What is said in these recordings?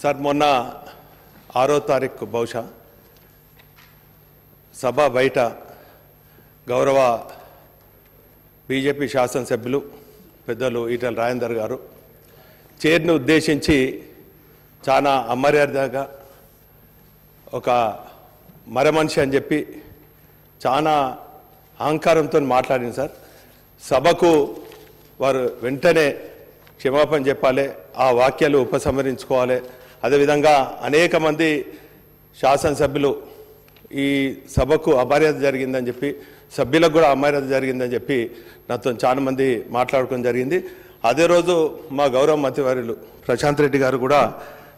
Sir మొన్న 6వ తారీఖు బౌషా సభ బయట గౌరవ బీజేపీ శాసన సభ్యులు పెద్దలు ఈటెల రాజేందర్ గారు చైర్ను ఉద్దేశించి చాలా అమర్యాదగా ఒక మరమనిషి అని చెప్పి చాలా అహంకారంతో మాట్లాడింది సార్. సభకు వారు వెంటనే క్షమాపణ చెప్పాలి, ఆ వాక్యాలు ఉపసంహరించుకోవాలి. అదేవిధంగా అనేక మంది శాసనసభ్యులు ఈ సభకు అమర్యాద జరిగిందని చెప్పి సభ్యులకు కూడా అమర్యాద జరిగిందని చెప్పి నాతో చాలా మంది మాట్లాడుకోవడం జరిగింది. అదే రోజు మా గౌరవ మంత్రివర్యులు ప్రశాంత్ రెడ్డి గారు కూడా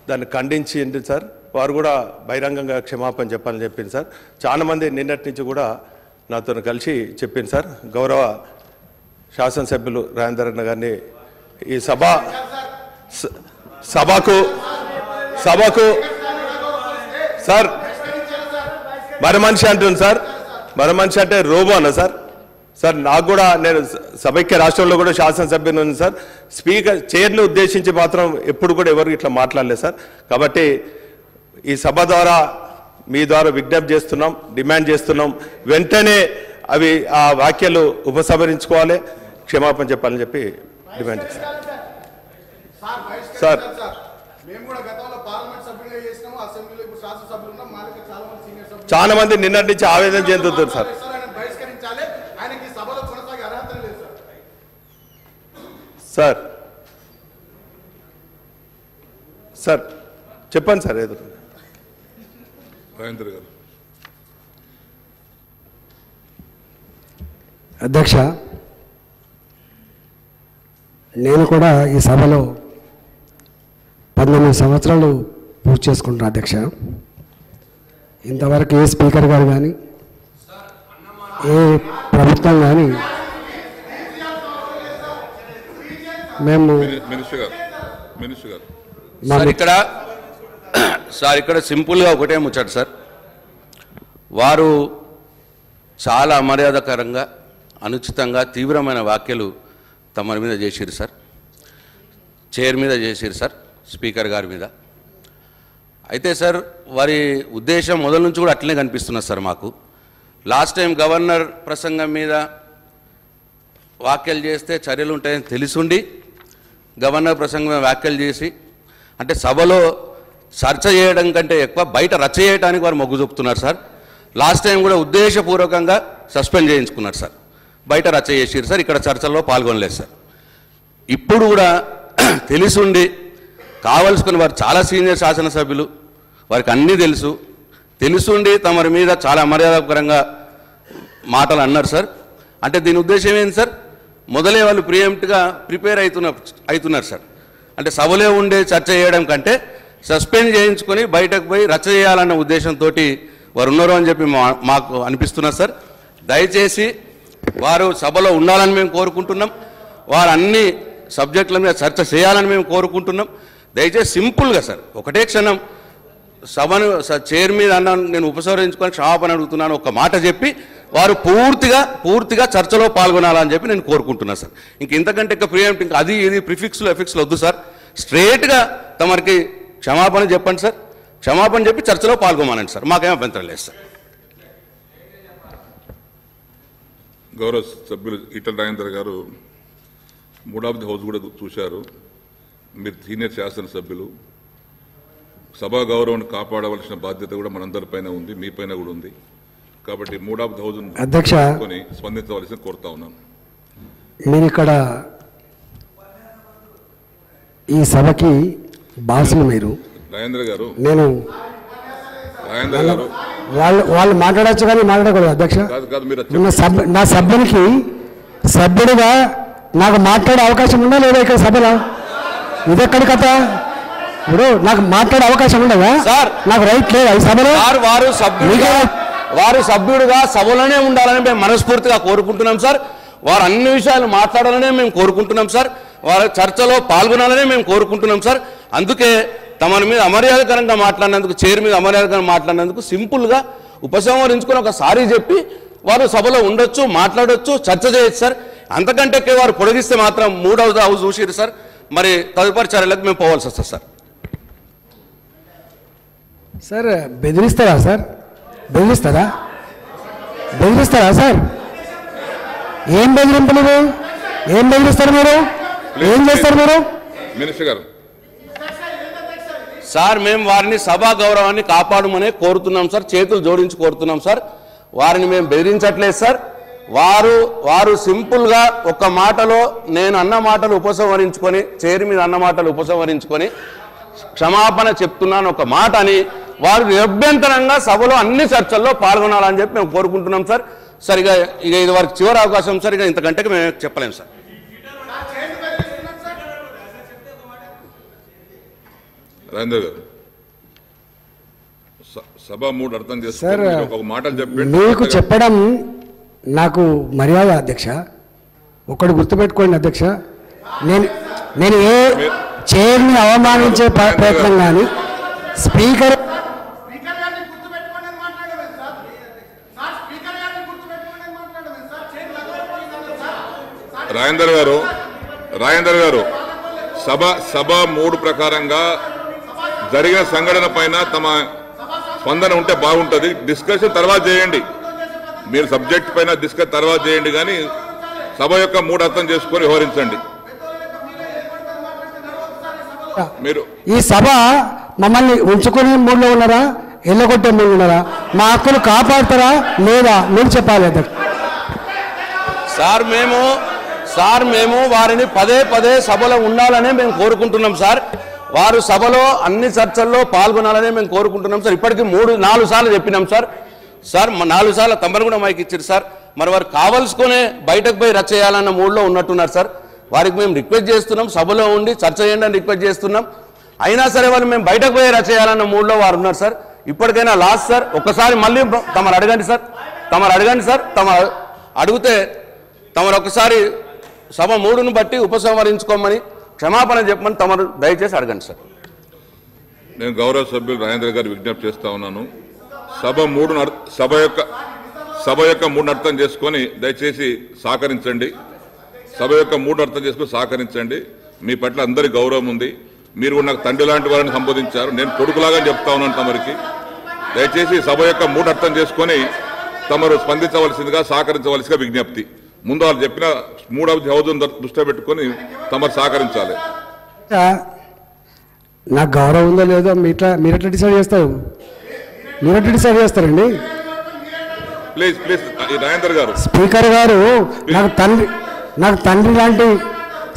దాన్ని ఖండించింది సార్. వారు కూడా బహిరంగంగా క్షమాపణ చెప్పాలని చెప్పింది సార్. చాలామంది నిన్నటి నుంచి కూడా నాతో కలిసి చెప్పింది సార్. గౌరవ శాసనసభ్యులు రాజేందర్ అన్న గారిని ఈ సభకు సార్ మరమనిషి అంటుంది సార్. మరమనిషి అంటే రోబో అన్న సార్. సార్ నాకు కూడా నేను సభ్య రాష్ట్రంలో కూడా శాసనసభ్యుని ఉంది సార్. స్పీకర్ చైర్ను ఉద్దేశించి మాత్రం ఎప్పుడు కూడా ఎవరు ఇట్లా మాట్లాడలేదు సార్. కాబట్టి ఈ సభ ద్వారా మీ ద్వారా విజ్ఞప్తి చేస్తున్నాం, డిమాండ్ చేస్తున్నాం, వెంటనే అవి ఆ వ్యాఖ్యలు ఉపసంహరించుకోవాలి, క్షమాపణ చెప్పాలని చెప్పి డిమాండ్ చేస్తాం సార్. చాలా మంది నిన్నటి నుంచి ఆవేదన చెందుతున్నారు సార్. సార్ సార్ చెప్పండి సార్. ఏదో రాజేందర్ గారు. అధ్యక్ష, నేను కూడా ఈ సభలో 19 సంవత్సరాలు పూర్తి చేసుకుంటున్నా అధ్యక్ష. ఇంతవరకు ఏ స్పీకర్ గారు కానీ ఏ ప్రభుత్వం కానీ మేము ఇక్కడ సింపుల్గా ఒకటే ముచ్చట సార్. వారు చాలా అమర్యాదకరంగా, అనుచితంగా, తీవ్రమైన వ్యాఖ్యలు తమ మీద చేసిరు సార్. చైర్ మీద చేసిరు సార్, స్పీకర్ గారి మీద. అయితే సార్ వారి ఉద్దేశం మొదల నుంచి కూడా అట్లనే కనిపిస్తున్నది సార్. మాకు లాస్ట్ టైం గవర్నర్ ప్రసంగం మీద వ్యాఖ్యలు చేస్తే చర్యలు ఉంటాయని తెలిసిండి గవర్నర్ ప్రసంగం వ్యాఖ్యలు చేసి, అంటే సభలో చర్చ చేయడం కంటే ఎక్కువ బయట రచ్చ చేయడానికి వారు మొగ్గు చూపుతున్నారు సార్. లాస్ట్ టైం కూడా ఉద్దేశపూర్వకంగా సస్పెండ్ చేయించుకున్నారు సార్. బయట రచ్చ చేసారు సార్, ఇక్కడ చర్చల్లో పాల్గొనలేదు సార్. ఇప్పుడు కూడా తెలిసిండి కావలసుకుని వారు చాలా సీనియర్ శాసనసభ్యులు, వారికి అన్నీ తెలుసు, తెలుసుండి తమరి మీద చాలా అమర్యాదకరంగా మాటలు అన్నారు సార్. అంటే దీని ఉద్దేశం ఏంటి సార్? మొదలే వాళ్ళు ప్రియంప్ట్గా ప్రిపేర్ అవుతున్నారు సార్. అంటే సభలో ఉండే చర్చ చేయడం కంటే సస్పెండ్ చేయించుకొని బయటకు పోయి రచ్చ చేయాలన్న ఉద్దేశంతో వారు ఉన్నారు అని చెప్పి మాకు అనిపిస్తున్నారు సార్. దయచేసి వారు సభలో ఉండాలని మేము కోరుకుంటున్నాం. వారు అన్ని సబ్జెక్టుల మీద చర్చ చేయాలని మేము కోరుకుంటున్నాం. దయచేసి సింపుల్గా సార్, ఒకటే క్షణం సభను చైర్ మీద అన్నాను నేను ఉపసంహరించుకొని క్షమాపణ అడుగుతున్నాను ఒక మాట చెప్పి వారు పూర్తిగా చర్చలో పాల్గొనాలని చెప్పి నేను కోరుకుంటున్నాను సార్. ఇంతకంటే ఇంకా ప్రియంప్ట్, ఇంకా అది ఇది ప్రిఫిక్స్లు ఎఫిక్స్లు వద్దు సార్. స్ట్రేట్గా తమరికి క్షమాపణ చెప్పండి సార్. క్షమాపణ చెప్పి చర్చలో పాల్గొమానండి సార్. మాకేం అభ్యంతరం లేదు సార్. గౌరవ సభ్యులు ఈటెల రాజేందర్ గారు మూడ్ ఆఫ్ ది హౌస్ కూడా చూశారు. మీరు సీనియర్ శాసనసభ్యులు, సభా గౌరవాన్ని కాపాడవలసిన బాధ్యత కూడా మనందరిపైన ఉంది, మీ పైన కూడా ఉంది. కాబట్టి మూడ్ ఆఫ్ ది హౌస్ అధ్యక్షుని స్పందించవలసిన కోరుతా ఉన్నాను. నేను ఇక్కడ ఈ సభకి బాసులు మీరు రాజేందర్ గారు. నేను రాజేందర్ గారు వాళ్ళు మాట్లాడచ్చు కానీ మాట్లాడకూడదు అధ్యక్ష. నా సభ్యునికి సభ్యుడిగా నాకు మాట్లాడే అవకాశం ఉందా లేదా ఇక్కడ సభలో? ఇదెక్కడి కథ? ఇప్పుడు నాకు మాట్లాడే అవకాశం ఉండదా? నాకు రైట్ లేదా ఈ సభలో? వారు సభ్యుడిగా సభలోనే ఉండాలని మేము మనస్ఫూర్తిగా కోరుకుంటున్నాం సార్. వారు అన్ని విషయాలు మాట్లాడాలనే మేము కోరుకుంటున్నాం సార్. వారు చర్చలో పాల్గొనాలనే మేము కోరుకుంటున్నాం సార్. అందుకే తమని మీద అమర్యాదకరంగా మాట్లాడినందుకు, చైర్ మీద అమర్యాదకరంగా మాట్లాడినందుకు సింపుల్గా ఉపసంహరించుకొని ఒకసారి చెప్పి వారు సభలో ఉండొచ్చు, మాట్లాడొచ్చు, చర్చ చేయొచ్చు సార్. అంతకంటే వారు పొడిగిస్తే మాత్రం మూడవ హౌస్ చూసిరు సార్. మరి తదుపరి చర్యలకు మేము పోవాల్సి వస్తుంది సార్. सर बेदरीस्तारा सर बेदरीस्तारा बेदरीस्तारा सर एम बेदरिंपलु एम बेदरिस्तारू मीरू एम चेस्तारू मीरू मिनिस्टर गारू సార్ మేము వారిని సభా గౌరవాన్ని కాపాడమనే కోరుతున్నాం సార్ చేతులు జోడించి కోరుతున్నాం సార్ వారిని మేము బెదిరించట్లేదు సార్ వారు సింపుల్ గా ఒక మాటలో నేను అన్న మాటలు ఉపసంహరించుకొని చేరి మీద అన్న మాటలు ఉపసంహరించుకొని క్షమాపణ చెప్తున్నాను ఒక మాట అని వారు అభ్యంతరంగా సభలో అన్ని చర్చల్లో పాల్గొనాలని చెప్పి మేము కోరుకుంటున్నాం సార్ సరిగా ఇక ఇది వరకు చివరి అవకాశం సార్ ఇక ఇంతకంటే మేము చెప్పలేం సార్ राजेंद्र सभा मूड अर्थम मर्याद अध्यक्ष अध्यक्ष अवमानिंचे प्रयत्न स्पीकर राजेंद्र सभा मूड प्रकारंगा जरिगिन संघटन पैन तम स्पंदन उंटे बागुंटदि डिस्कशन तर्वात चेयंडि मीरु सब्जेक्ट पैन डिस्कस तर्वात चेयंडि गानी सभा योक्क मूड अर्थं चेसुकोनि विवरिंचंडि मीरु ई सभ मम्मल्नि उंचुकुने मूडलो उन्नारा एल्लगొట్టే मूडलो उन्नारा मा हक्कुलु कापाडतारा लेदा मीरु चेप्पालि సార్ మేము వారిని పదే పదే సభలో ఉండాలనే మేము కోరుకుంటున్నాం సార్ వారు సభలో అన్ని చర్చల్లో పాల్గొనాలని మేము కోరుకుంటున్నాం సార్ ఇప్పటికి 3-4 సార్లు చెప్పినాం సార్ సార్ 4 సార్లు తమరు కూడా మైక్ ఇచ్చారు సార్ మరి వారు కావాల్సుకునే బయటకు పోయి రచ్చ చేయాలన్న మూడ్లో ఉన్నట్టున్నారు సార్ వారికి మేము రిక్వెస్ట్ చేస్తున్నాం సభలో ఉండి చర్చ చేయండి అని రిక్వెస్ట్ చేస్తున్నాం అయినా సరే వాళ్ళు మేము బయటకు పోయి రచ్చ చేయాలన్న మూడ్లో వారు ఉన్నారు సార్ ఇప్పటికైనా లాస్ట్ సార్ ఒకసారి మళ్ళీ తమరు అడగండి సార్ తమరు అడగండి సార్ తమరు అడిగితే తమరు ఒకసారి సభ మూడును బట్టి ఉపసంహరించుకోమని క్షమాపణ చెప్పమని తమరు దయచేసి అడగండి సార్ నేను గౌరవ సభ్యులు రాజేంద్ర గారి విజ్ఞప్తి చేస్తా ఉన్నాను సభ యొక్క మూడు అర్థం చేసుకొని దయచేసి సహకరించండి సభ యొక్క మూడు అర్థం చేసుకొని సహకరించండి మీ పట్ల అందరి గౌరవం ఉంది మీరు కూడా నాకు తండ్రి లాంటి వారిని సంబోధించారు నేను కొడుకులాగా చెప్తా ఉన్నాను తమరికి దయచేసి సభ యొక్క మూడు అర్థం చేసుకొని తమరు స్పందించవలసిందిగా సహకరించవలసిగా విజ్ఞప్తి ముందు వాళ్ళు చెప్పిన మూడవది హౌజన్ దృష్టిలో పెట్టుకొని తమరు సహకరించాలి నాకు గౌరవం ఉందో లేదో మీరెట్లా డిసైడ్ చేస్తారు మీరెట్లా డిసైడ్ చేస్తారండి ప్లీజ్ ప్లీజ్ రాజేంద్ర గారు స్పీకర్ గారు నాకు తండ్రి లాంటి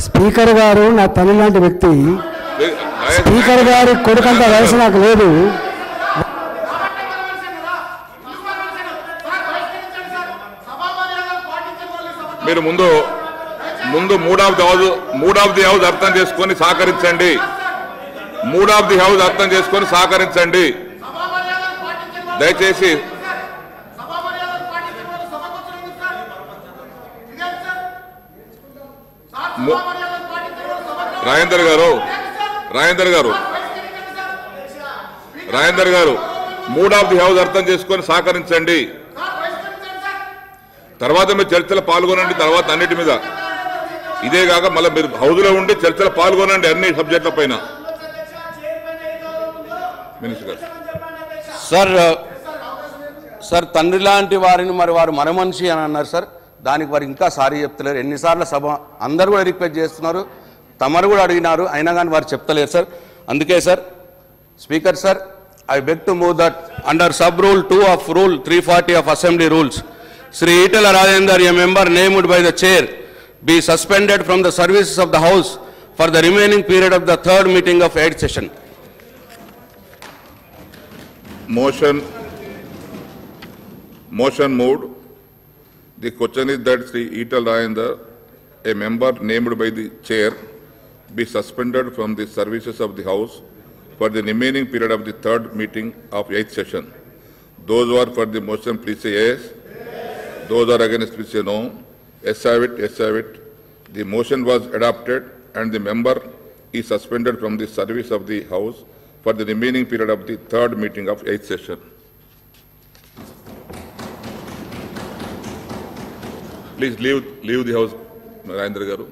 స్పీకర్ గారు నా తండ్రి లాంటి వ్యక్తి స్పీకర్ గారి కొడుకంత వయసు నాకు లేదు మీరు ముందు మూడ్ ఆఫ్ ది హౌస్ అర్థం చేసుకొని సహకరించండి దయచేసి రాజేంద్ర గారు మూడ్ ఆఫ్ ది హౌస్ అర్థం చేసుకొని సహకరించండి తర్వాత మీరు చర్చలు పాల్గొనండి తర్వాత అన్నిటి మీద ఇదే కాక మళ్ళీ మీరు హౌజ్లో ఉండి చర్చలు పాల్గొనండి అన్ని సబ్జెక్టుల పైన సార్ సార్ తండ్రి లాంటి వారిని మరి వారు మన మనిషి అని అన్నారు సార్ దానికి వారు ఇంకా సారీ చెప్తలేరు ఎన్నిసార్లు సభ అందరు కూడా రిక్వెస్ట్ చేస్తున్నారు తమరు కూడా అడిగినారు అయినా కానీ వారు చెప్తలేరు సార్ అందుకే sir speaker sir I beg to move that under sub rule 2 of rule 340 of assembly rules Sri Etela Rajender, a member named by the chair, be suspended from the services of the house for the remaining period of the third meeting of 8th session. Motion moved. The question is that Sri Etela Rajender, a member named by the chair, be suspended from the services of the house for the remaining period of the third meeting of 8th session. Those who are for the motion, please say yes. Those are against, please say no. Yes, have it. Yes, have it. The motion was adopted, and the member is suspended from the service of the house for the remaining period of the third meeting of 8th session. Please leave the house, Narendra Garu.